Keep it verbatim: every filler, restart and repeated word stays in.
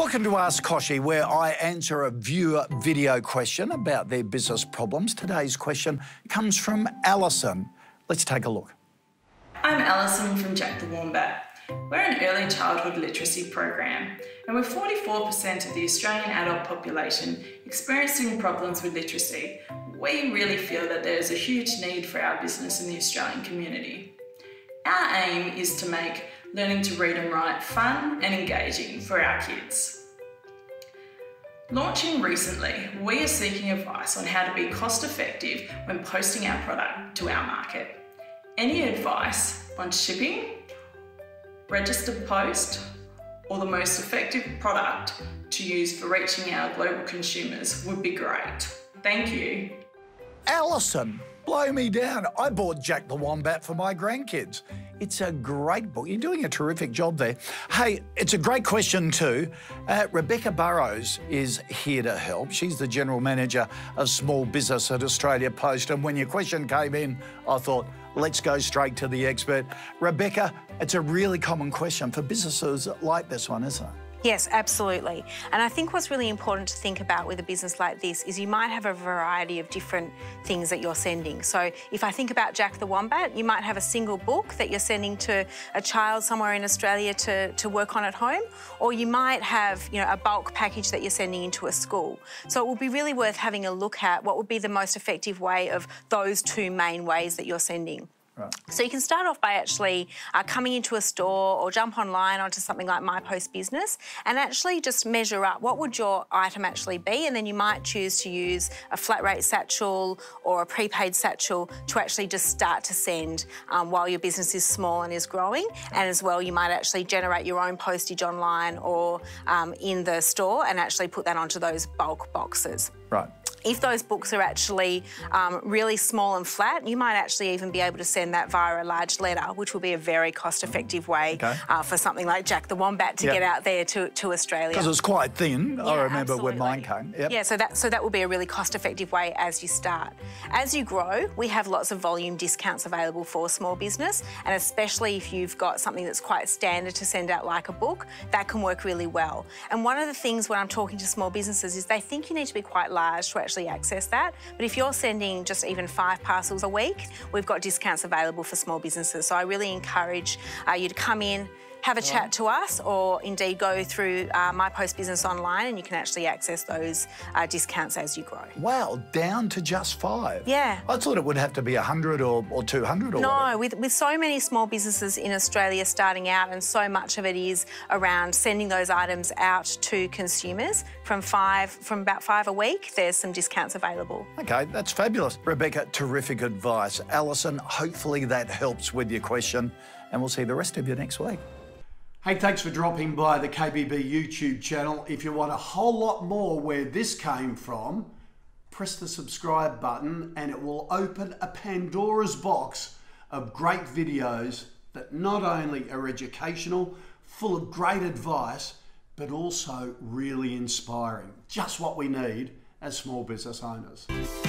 Welcome to Ask Kochie, where I answer a viewer video question about their business problems. Today's question comes from Alison. Let's take a look. I'm Alison from Jack the Wombat. We're an early childhood literacy program, and with forty-four percent of the Australian adult population experiencing problems with literacy, we really feel that there is a huge need for our business in the Australian community. Our aim is to make learning to read and write fun and engaging for our kids. Launching recently, we are seeking advice on how to be cost effective when posting our product to our market. Any advice on shipping, registered post, or the most effective product to use for reaching our global consumers would be great. Thank you. Alison, blow me down. I bought Jack the Wombat for my grandkids. It's a great book. You're doing a terrific job there. Hey, it's a great question too. Uh, Rebecca Burrows is here to help. She's the General Manager of Small Business at Australia Post. And when your question came in, I thought, let's go straight to the expert. Rebecca, it's a really common question for businesses like this one, isn't it? Yes, absolutely. And I think what's really important to think about with a business like this is you might have a variety of different things that you're sending. So if I think about Jack the Wombat, you might have a single book that you're sending to a child somewhere in Australia to, to work on at home, or you might have, you know, a bulk package that you're sending into a school. So it will be really worth having a look at what would be the most effective way of those two main ways that you're sending. Right. So you can start off by actually uh, coming into a store or jump online onto something like My Post Business and actually just measure up what would your item actually be, and then you might choose to use a flat rate satchel or a prepaid satchel to actually just start to send um, while your business is small and is growing. And as well, you might actually generate your own postage online or um, in the store and actually put that onto those bulk boxes. Right. If those books are actually um, really small and flat, you might actually even be able to send that via a large letter, which will be a very cost-effective way okay. uh, for something like Jack the Wombat to yep. get out there to, to Australia. Because it's quite thin, yeah, I remember absolutely. when mine came. Yep. Yeah, so that, so that will be a really cost-effective way as you start. As you grow, we have lots of volume discounts available for small business, and especially if you've got something that's quite standard to send out like a book, that can work really well. And one of the things when I'm talking to small businesses is they think you need to be quite large to actually access that, but if you're sending just even five parcels a week, we've got discounts available for small businesses. So I really encourage uh, you to come in, have a chat to us, or indeed go through uh, My Post Business online, and you can actually access those uh, discounts as you grow. Wow, down to just five? Yeah. I thought it would have to be one hundred or, or two hundred or no, whatever. With, with so many small businesses in Australia starting out, and so much of it is around sending those items out to consumers from five, from about five a week, there's some discounts available. Okay, that's fabulous. Rebecca, terrific advice. Alison, hopefully that helps with your question, and we'll see the rest of you next week. Hey, thanks for dropping by the K B B YouTube channel. If you want a whole lot more where this came from, press the subscribe button and it will open a Pandora's box of great videos that not only are educational, full of great advice, but also really inspiring. Just what we need as small business owners.